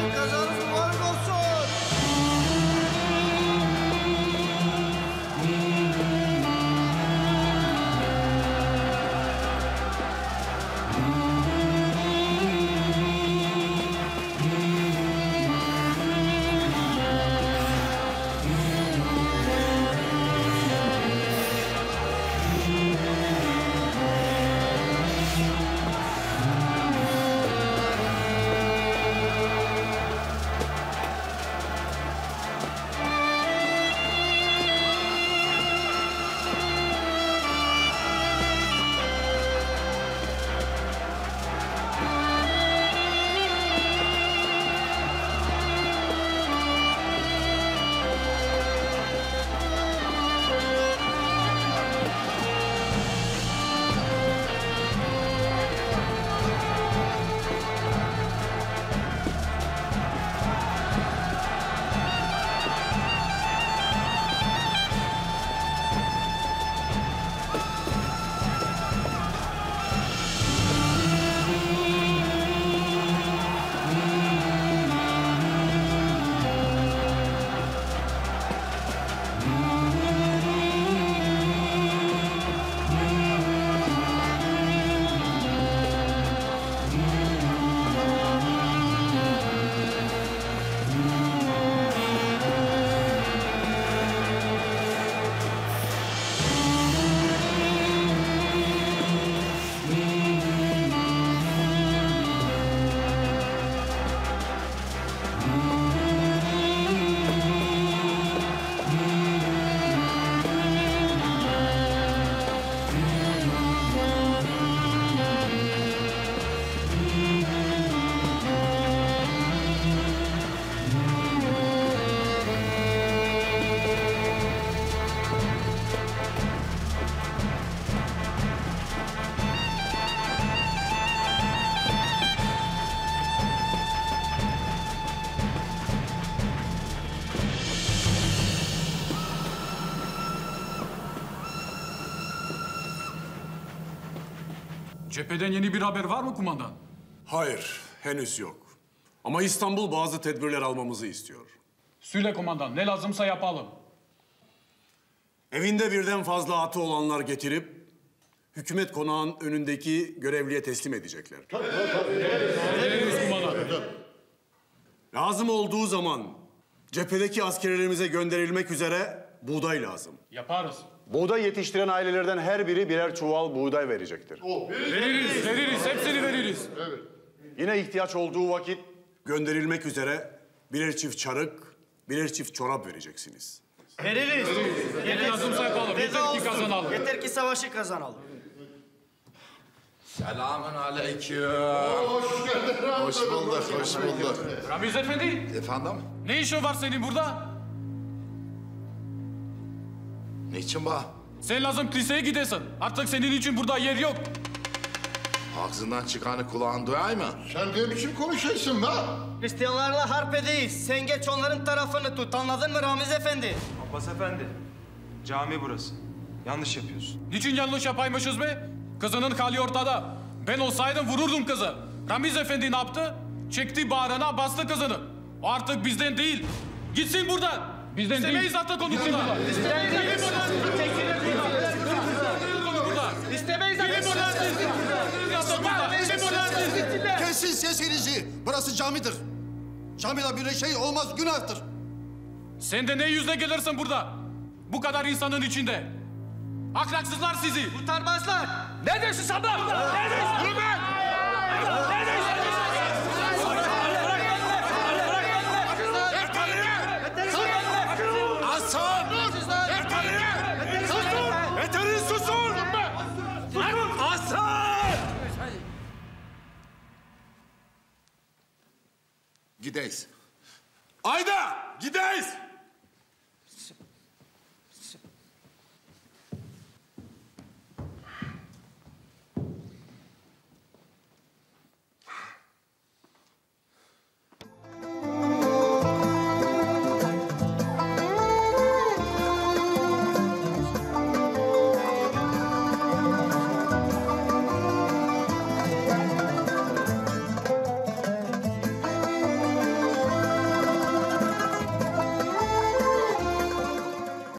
olsun, kazanız mübarek olsun. Cepheden yeni bir haber var mı kumandan? Hayır, henüz yok. Ama İstanbul bazı tedbirler almamızı istiyor. Söyle kumandan, ne lazımsa yapalım. Evinde birden fazla atı olanlar getirip hükümet konağının önündeki görevliye teslim edecekler. Tabii. Lazım olduğu zaman cephedeki askerlerimize gönderilmek üzere buğday lazım. Yaparız. Buğday yetiştiren ailelerden her biri birer çuval buğday verecektir. Oh, veririz. Hepsini veririz. Evet. Yine ihtiyaç olduğu vakit gönderilmek üzere birer çift çarık, birer çift çorap vereceksiniz. Veririz. Yeter lazımsa yapalım. Yeter ki kazanalım. Yeter ki savaşı kazanalım. Selamünaleyküm. Hoş bulduk. Ramiz Efendi. Efendim? Ne işin var senin burada? Niçin bak? Sen lazım kiliseye gidesin. Artık senin için burada yer yok. Ağzından çıkanı kulağın duyay mı? Sen ne biçim konuşuyorsun be? Hristiyanlarla harp edeyiz. Sen geç onların tarafını tut. Anladın mı Ramiz Efendi? Abbas Efendi, cami burası. Yanlış yapıyorsun. Niçin yanlış yapaymışız be? Kızının hali ortada. Ben olsaydım vururdum kızı. Ramiz Efendi ne yaptı? Çekti bağrına, bastı kızını. O artık bizden değil. Gitsin buradan. Bizden İstemeyiz değil. Artık onu burada. İstemeyiz. İstemeyiz artık. Kesin sesinizi. Burası camidir. Camide böyle şey olmaz, günahtır. Sen de ne yüzle gelirsin burada? Bu kadar insanın içinde. Ahlaksızlar sizi. Kurtarmazlar. Ne dersin Sabah? Ne dersin? Dur be! Ne dersin? Gideyiz. Ayda! Gideyiz!